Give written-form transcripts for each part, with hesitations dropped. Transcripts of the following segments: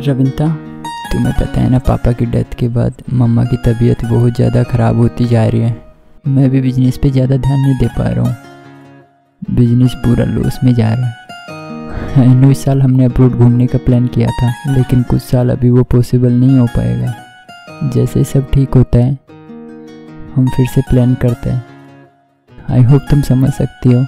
रविंता, तुम्हें पता है ना पापा की डेथ के बाद मम्मा की तबीयत बहुत ज़्यादा ख़राब होती जा रही है। मैं भी बिजनेस पे ज़्यादा ध्यान नहीं दे पा रहा हूँ, बिजनेस पूरा लॉस में जा रहा है। 9 साल हमने अब्रॉड घूमने का प्लान किया था, लेकिन कुछ साल अभी वो पॉसिबल नहीं हो पाएगा। जैसे सब ठीक होता है हम फिर से प्लान करते हैं। आई होप तुम समझ सकती हो।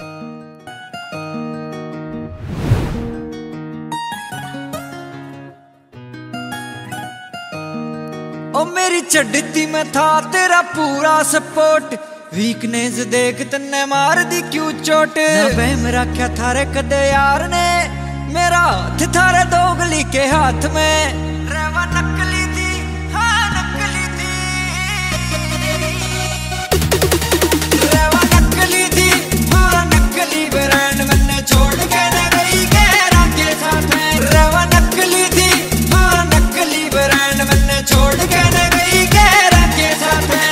ओ मेरी चढ़ती में था तेरा पूरा सपोर्ट, वीकनेस देख तन्ने मार दी क्यों चोट। वहम रखा थारे कदे यार ने, मेरा हाथ थारे दोगली के हाथ में। रेवा नकली थी, हाँ नकली थी, रेवा नकली थी, पूरा नकली ब्रांड मैंने छोड़ के न गई गैर के साथ में। रेवा नकली थी, पूरा नकली ब्रांड मैंने छोड़ के न गई गैर के साथ में।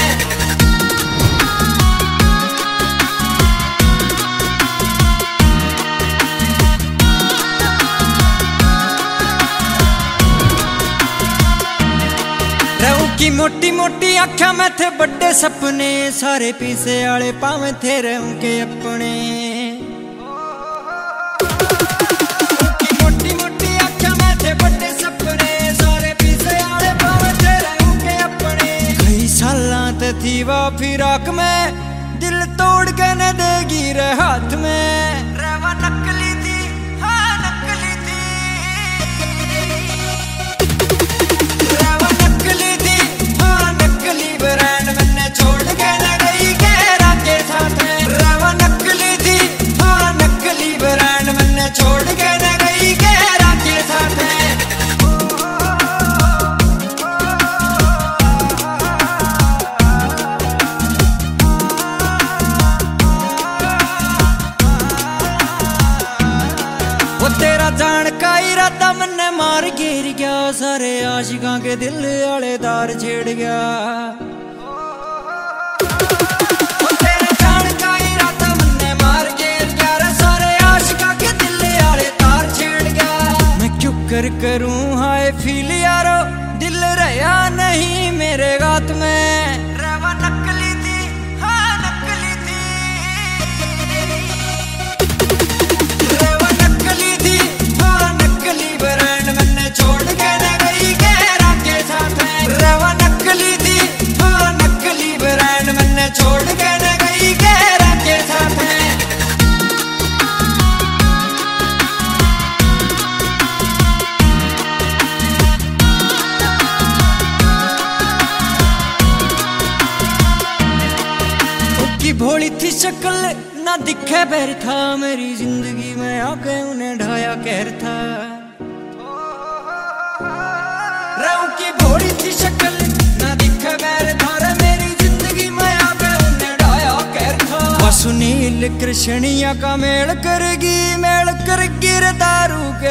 की मोटी मोटी आँखों में थे बड़े सपने, सारे पीसे आले पावे थे रहूं के अपने। मोटी मोटी आँखों में थे बड़े सपने, सारे पीसे आले पावे थे रहूं के अपने। कई सालां ते थी वा फिराक में, दिल तोड़ के न देगी रे हाथ में। रेवा नकली थी, हाँ नकली थी, रेवा नकली थी, नकली ब्रांड मैंने छोड़ के न गई गैर के साथ में। रेवा नकली थी, हाँ नकली ब्रांड मैंने छोड़ के न गई गैर के साथ में। वो तेरा जान का इरादा मैंने मार गिर गया, सारे आशिकों के दिल आले दार छेड़ गया। वो तेरा जान का इरादा मैंने मार गिर गया, सारे आशिकों के दिल आले दार छेड़ गया। मैं क्यों करूं हाय फील यारो, दिल रहा नहीं मेरे गात में। रेवा नकली थी, हाँ नकली थी, रेवा नकली थी, हाँ नकली ब्रांड मैंने छोड़ के न गई गैर के साथ में। रेवा नकली थी, हाँ नकली ब्रांड मैंने छोड़ के न गई गैर के साथ में। उसकी भोली थी शक्ल ना दिखे बैर था, मेरी जिंदगी में आके उन्हें ढाया कहर था। रहूं की भोली थी शक्ल ना दिखे बैर था रे, मेरी जिंदगी में आके उन्हें ढाया कहर था। वो सुनील कृष्णिया का मेल करगी, मेल कर गिर दारू